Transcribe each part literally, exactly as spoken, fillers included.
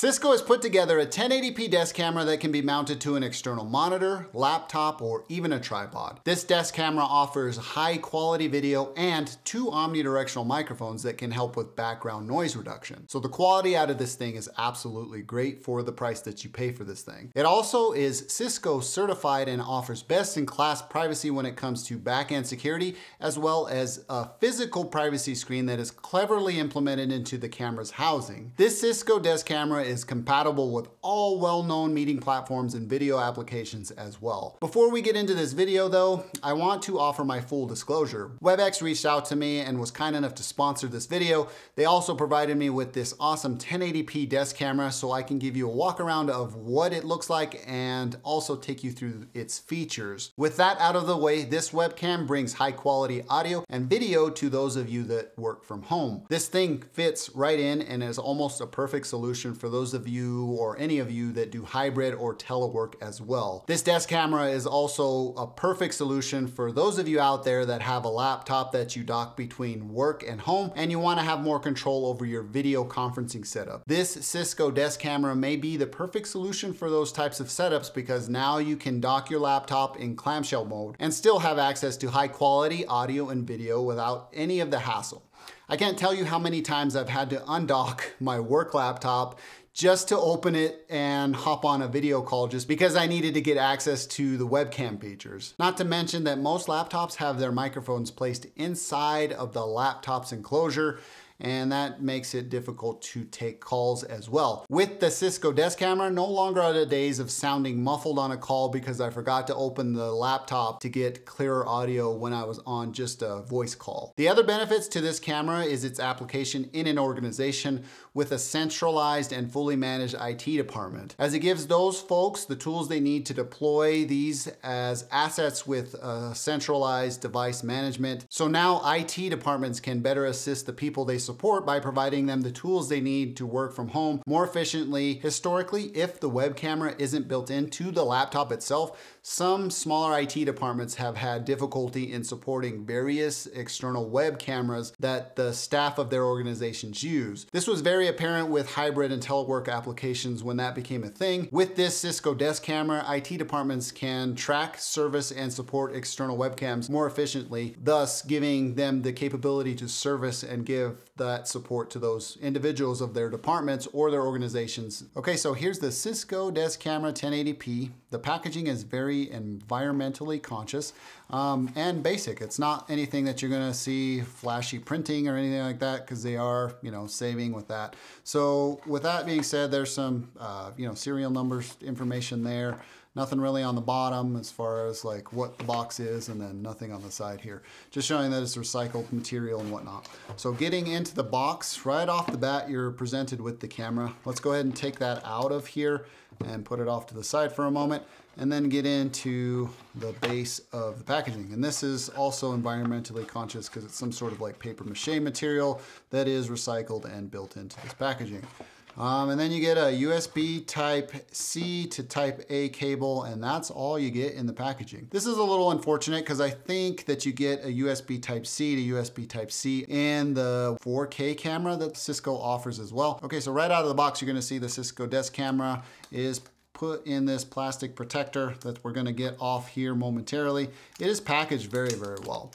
Cisco has put together a ten eighty p desk camera that can be mounted to an external monitor, laptop, or even a tripod. This desk camera offers high quality video and two omnidirectional microphones that can help with background noise reduction. So the quality out of this thing is absolutely great for the price that you pay for this thing. It also is Cisco certified and offers best in class privacy when it comes to back-end security, as well as a physical privacy screen that is cleverly implemented into the camera's housing. This Cisco desk camera is compatible with all well-known meeting platforms and video applications as well. Before we get into this video though, I want to offer my full disclosure. Webex reached out to me and was kind enough to sponsor this video. They also provided me with this awesome ten eighty p desk camera so I can give you a walk around of what it looks like and also take you through its features. With that out of the way, this webcam brings high quality audio and video to those of you that work from home. This thing fits right in and is almost a perfect solution for those those of you or any of you that do hybrid or telework as well. This desk camera is also a perfect solution for those of you out there that have a laptop that you dock between work and home and you want to have more control over your video conferencing setup. This Cisco desk camera may be the perfect solution for those types of setups because now you can dock your laptop in clamshell mode and still have access to high quality audio and video without any of the hassle. I can't tell you how many times I've had to undock my work laptop just to open it and hop on a video call just because I needed to get access to the webcam features. Not to mention that most laptops have their microphones placed inside of the laptop's enclosure, and that makes it difficult to take calls as well. With the Cisco desk camera, no longer are the days of sounding muffled on a call because I forgot to open the laptop to get clearer audio when I was on just a voice call. The other benefits to this camera is its application in an organization with a centralized and fully managed I T department, as it gives those folks the tools they need to deploy these as assets with a centralized device management. So now I T departments can better assist the people they support by providing them the tools they need to work from home more efficiently. Historically, if the web camera isn't built into the laptop itself, some smaller I T departments have had difficulty in supporting various external web cameras that the staff of their organizations use. This was very apparent with hybrid and telework applications when that became a thing. With this Cisco desk camera, I T departments can track, service, and support external webcams more efficiently, thus giving them the capability to service and give that support to those individuals of their departments or their organizations. Okay, so here's the Cisco desk camera ten eighty p. The packaging is very environmentally conscious um, and basic. It's not anything that you're gonna see flashy printing or anything like that because they are, you know, saving with that. So with that being said, there's some, uh, you know, serial numbers information there. Nothing really on the bottom as far as like what the box is, and then nothing on the side here. Just showing that it's recycled material and whatnot. So getting into the box, right off the bat, you're presented with the camera. Let's go ahead and take that out of here and put it off to the side for a moment, and then get into the base of the packaging. And this is also environmentally conscious because it's some sort of like paper mache material that is recycled and built into this packaging. Um, and then you get a U S B Type-C to Type-A cable, and that's all you get in the packaging. This is a little unfortunate because I think that you get a U S B Type-C to U S B Type-C in the four K camera that Cisco offers as well. Okay, so right out of the box, you're gonna see the Cisco desk camera is put in this plastic protector that we're gonna get off here momentarily. It is packaged very, very well.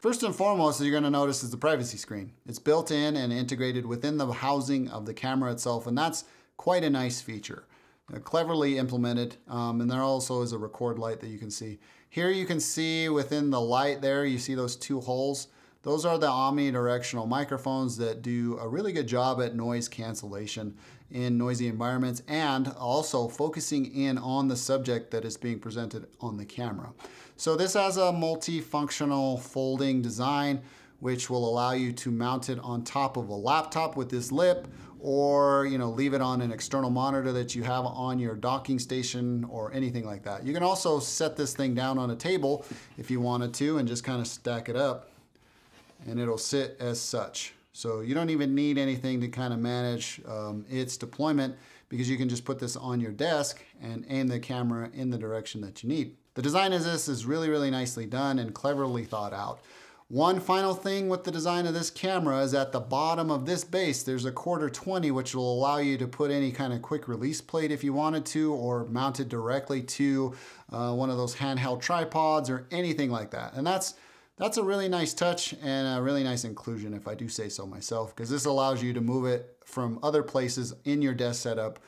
First and foremost, you're gonna notice is the privacy screen. It's built in and integrated within the housing of the camera itself, and that's quite a nice feature. They're cleverly implemented, um, and there also is a record light that you can see. Here you can see within the light there, you see those two holes. Those are the omnidirectional microphones that do a really good job at noise cancellation in noisy environments and also focusing in on the subject that is being presented on the camera. So this has a multifunctional folding design, which will allow you to mount it on top of a laptop with this lip, or you know, leave it on an external monitor that you have on your docking station or anything like that. You can also set this thing down on a table if you wanted to and just kind of stack it up, and it'll sit as such. So you don't even need anything to kind of manage um, its deployment because you can just put this on your desk and aim the camera in the direction that you need. The design of this is really, really nicely done and cleverly thought out. One final thing with the design of this camera is at the bottom of this base, there's a quarter twenty, which will allow you to put any kind of quick release plate if you wanted to, or mount it directly to uh, one of those handheld tripods or anything like that. And that's That's a really nice touch and a really nice inclusion, if I do say so myself, because this allows you to move it from other places in your desk setup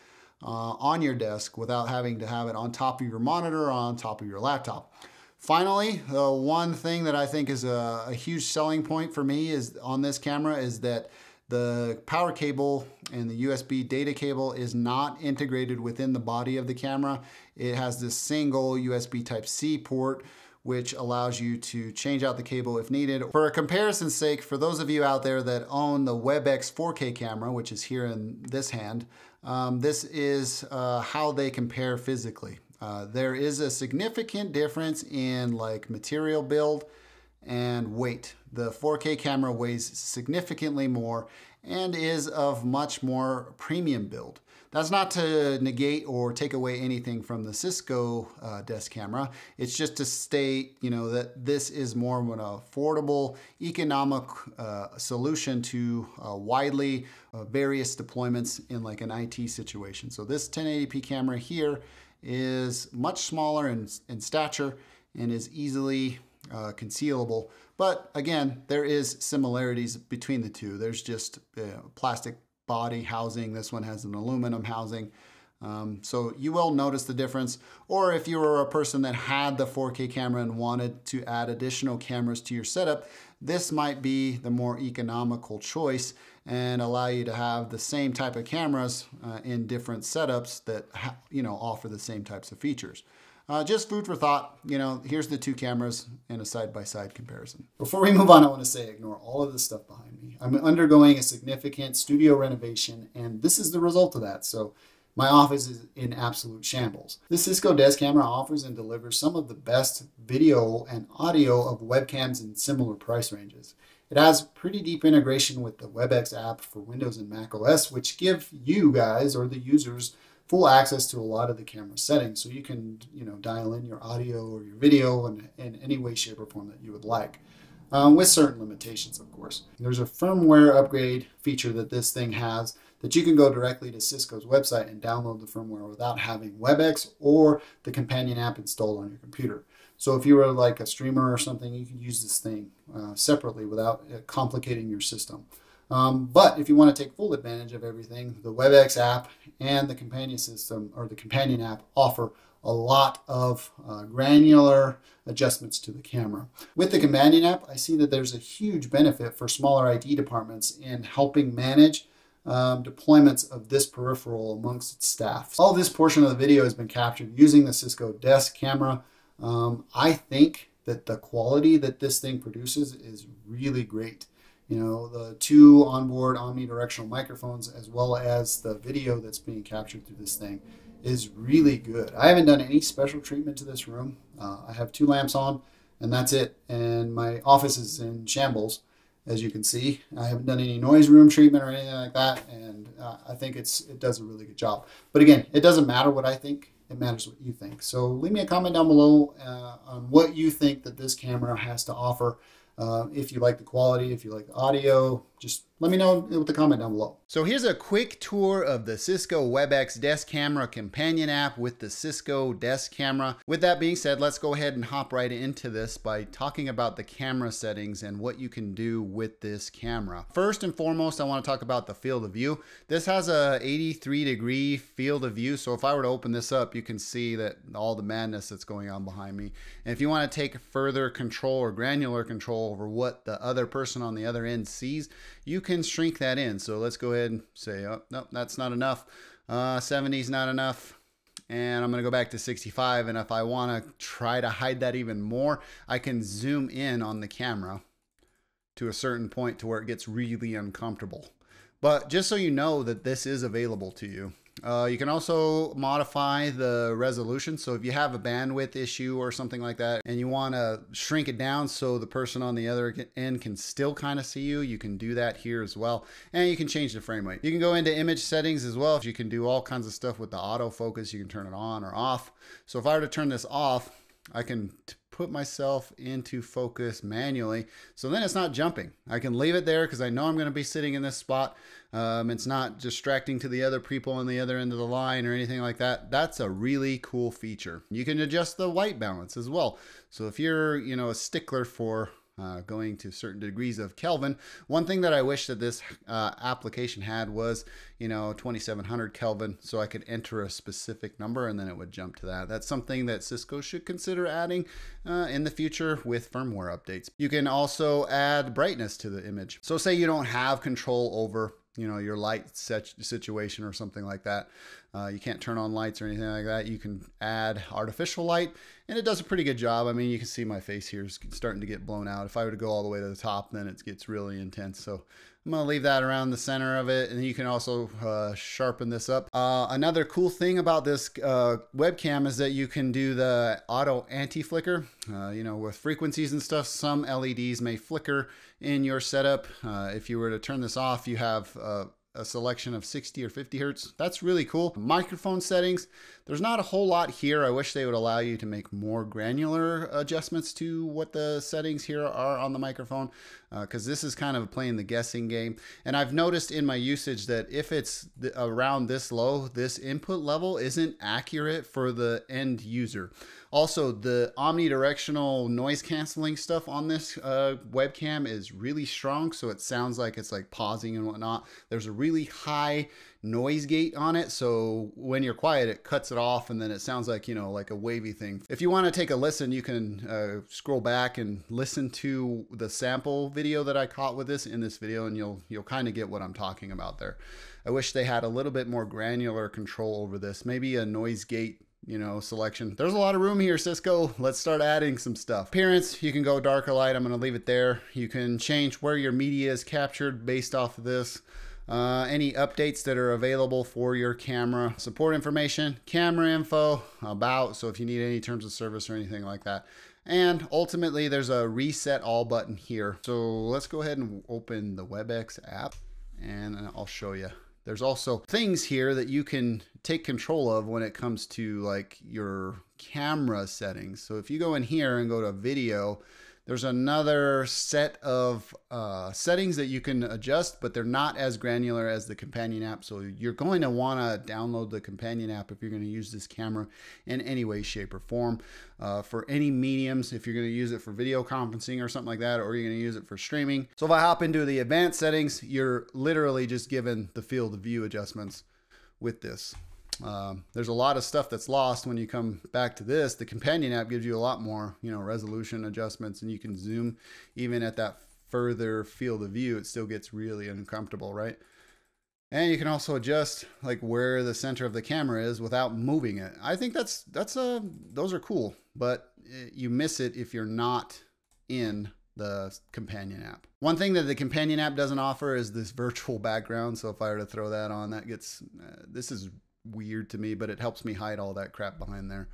uh, on your desk without having to have it on top of your monitor or on top of your laptop. Finally, the one thing that I think is a, a huge selling point for me is on this camera is that the power cable and the U S B data cable is not integrated within the body of the camera. It has this single U S B Type C port, which allows you to change out the cable if needed. For a comparison's sake, for those of you out there that own the Webex four K camera, which is here in this hand, um, this is uh, how they compare physically. Uh, there is a significant difference in like material build and weight. The four K camera weighs significantly more and is of much more premium build. That's not to negate or take away anything from the Cisco uh, desk camera. It's just to state, you know, that this is more of an affordable, economic uh, solution to uh, widely uh, various deployments in like an I T situation. So this ten eighty p camera here is much smaller in, in stature and is easily uh, concealable. But again, there is similarities between the two. There's just you know, plastic body housing. This one has an aluminum housing. Um, so you will notice the difference. Or if you were a person that had the four K camera and wanted to add additional cameras to your setup, this might be the more economical choice and allow you to have the same type of cameras uh, in different setups that you know offer the same types of features. Uh, just food for thought. You know, here's the two cameras in a side-by-side comparison. Before we move on, I want to say ignore all of this stuff behind me. I'm undergoing a significant studio renovation, and this is the result of that. So my office is in absolute shambles. The Cisco desk camera offers and delivers some of the best video and audio of webcams in similar price ranges. It has pretty deep integration with the Webex app for Windows and Mac O S, which give you guys, or the users, full access to a lot of the camera settings, so you can you know dial in your audio or your video in, in any way, shape, or form that you would like, um, with certain limitations, of course. There's a firmware upgrade feature that this thing has that you can go directly to Cisco's website and download the firmware without having Webex or the companion app installed on your computer. So if you were like a streamer or something, you can use this thing uh, separately without uh, complicating your system. Um, but if you want to take full advantage of everything, the Webex app and the companion system or the companion app offer a lot of uh, granular adjustments to the camera. With the companion app, I see that there's a huge benefit for smaller I T departments in helping manage um, deployments of this peripheral amongst its staff. All this portion of the video has been captured using the Cisco desk camera. Um, I think that the quality that this thing produces is really great. You know, the two onboard omnidirectional microphones, as well as the video that's being captured through this thing, is really good. I haven't done any special treatment to this room. Uh, I have two lamps on, and that's it. And my office is in shambles, as you can see. I haven't done any noise room treatment or anything like that, and uh, I think it's it does a really good job. But again, it doesn't matter what I think. It matters what you think. So leave me a comment down below uh, on what you think that this camera has to offer. Uh, if you like the quality, if you like the audio, just let me know with the comment down below. So here's a quick tour of the Cisco Webex Desk Camera Companion app with the Cisco Desk Camera. With that being said, let's go ahead and hop right into this by talking about the camera settings and what you can do with this camera. First and foremost, I want to talk about the field of view. This has a eighty-three degree field of view, so if I were to open this up, you can see that all the madness that's going on behind me. And if you want to take further control or granular control over what the other person on the other end sees, you can shrink that in. So let's go ahead and say, oh, no, that's not enough. Uh, seventy's not enough. And I'm going to go back to sixty-five. And if I want to try to hide that even more, I can zoom in on the camera to a certain point to where it gets really uncomfortable. But just so you know that this is available to you. Uh, you can also modify the resolution. So if you have a bandwidth issue or something like that, and you want to shrink it down so the person on the other end can still kind of see you, you can do that here as well. And you can change the frame rate. You can go into image settings as well. You can do all kinds of stuff with the autofocus. You can turn it on or off. So if I were to turn this off, I can put myself into focus manually. So then it's not jumping. I can leave it there because I know I'm going to be sitting in this spot. Um, it's not distracting to the other people on the other end of the line or anything like that. That's a really cool feature. You can adjust the white balance as well. So if you're, you know, a stickler for uh, going to certain degrees of Kelvin, one thing that I wish that this uh, application had was, you know, twenty-seven hundred Kelvin, so I could enter a specific number and then it would jump to that. That's something that Cisco should consider adding uh, in the future with firmware updates. You can also add brightness to the image. So say you don't have control over, you know, your light situation or something like that. Uh, you can't turn on lights or anything like that. You can add artificial light and it does a pretty good job. I mean, you can see my face here is starting to get blown out. If I were to go all the way to the top, then it gets really intense. So I'm going to leave that around the center of it, and you can also uh, sharpen this up. Uh, another cool thing about this uh, webcam is that you can do the auto anti-flicker. Uh, you know, with frequencies and stuff, some L E Ds may flicker in your setup. Uh, if you were to turn this off, you have uh, a selection of sixty or fifty hertz. That's really cool. Microphone settings. There's not a whole lot here. I wish they would allow you to make more granular adjustments to what the settings here are on the microphone, because uh, this is kind of playing the guessing game. And I've noticed in my usage that if it's th around this low, this input level isn't accurate for the end user. Also, the omnidirectional noise canceling stuff on this uh, webcam is really strong, so it sounds like it's like pausing and whatnot. There's a really high noise gate on it, so when you're quiet it cuts it off and then it sounds like, you know, like a wavy thing. If you want to take a listen, you can uh, scroll back and listen to the sample video that I caught with this in this video, and you'll you'll kind of get what I'm talking about there. I wish they had a little bit more granular control over this, maybe a noise gate, you know, selection. There's a lot of room here, Cisco. Let's start adding some stuff. Appearance, you can go dark or light. I'm going to leave it there. You can change where your media is captured based off of this. Uh, any updates that are available for your camera, support information, camera info, about, so if you need any terms of service or anything like that. And ultimately there's a reset all button here. So let's go ahead and open the Webex app and I'll show you. There's also things here that you can take control of when it comes to like your camera settings. So if you go in here and go to video, there's another set of uh, settings that you can adjust, but they're not as granular as the companion app. So you're going to want to download the companion app if you're going to use this camera in any way, shape, or form. Uh, for any mediums, if you're going to use it for video conferencing or something like that, or you're going to use it for streaming. So if I hop into the advanced settings, you're literally just given the field of view adjustments with this. Um, there's a lot of stuff that's lost when you come back to this. The companion app gives you a lot more, you know, resolution adjustments, and you can zoom even at that further field of view. It still gets really uncomfortable, right? And you can also adjust like where the center of the camera is without moving it. I think that's, that's a, those are cool, but you miss it if you're not in the companion app. One thing that the companion app doesn't offer is this virtual background. So if I were to throw that on, that gets, uh, this is weird to me, but it helps me hide all that crap behind there.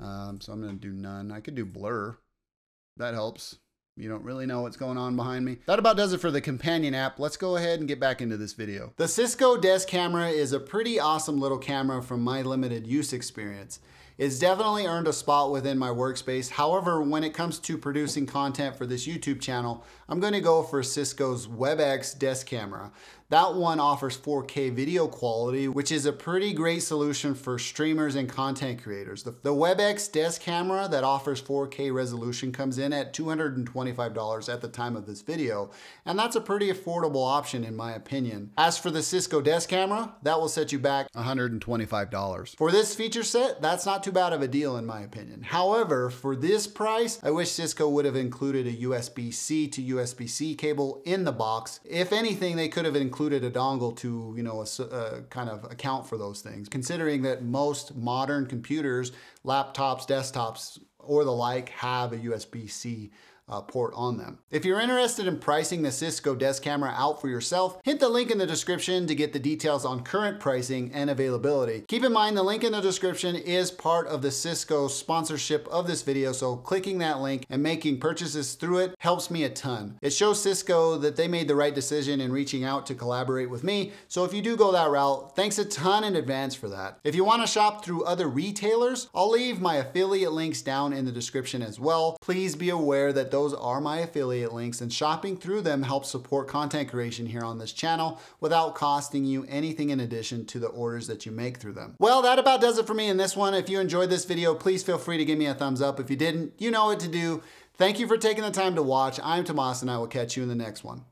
Um, so I'm going to do none. I could do blur. That helps. You don't really know what's going on behind me. That about does it for the companion app. Let's go ahead and get back into this video. The Cisco desk camera is a pretty awesome little camera from my limited use experience. It's definitely earned a spot within my workspace. However, when it comes to producing content for this YouTube channel, I'm going to go for Cisco's Webex desk camera. That one offers four K video quality, which is a pretty great solution for streamers and content creators. The, the Webex desk camera that offers four K resolution comes in at two hundred twenty-five dollars at the time of this video, and that's a pretty affordable option in my opinion. As for the Cisco desk camera, that will set you back one hundred twenty-five dollars. For this feature set, that's not too bad of a deal in my opinion. However, for this price, I wish Cisco would have included a U S B C to U S B C cable in the box. If anything, they could have included a dongle to, you know, a, uh, kind of account for those things, considering that most modern computers, laptops, desktops, or the like have a U S B C uh, port on them. If you're interested in pricing the Cisco desk camera out for yourself, hit the link in the description to get the details on current pricing and availability. Keep in mind the link in the description is part of the Cisco sponsorship of this video, so clicking that link and making purchases through it helps me a ton. It shows Cisco that they made the right decision in reaching out to collaborate with me, so if you do go that route, thanks a ton in advance for that. If you want to shop through other retailers, I'll leave my affiliate links down in the description as well. Please be aware that those are my affiliate links, and shopping through them helps support content creation here on this channel without costing you anything in addition to the orders that you make through them. Well, that about does it for me in this one. If you enjoyed this video, please feel free to give me a thumbs up. If you didn't, you know what to do. Thank you for taking the time to watch. I'm Tomas, and I will catch you in the next one.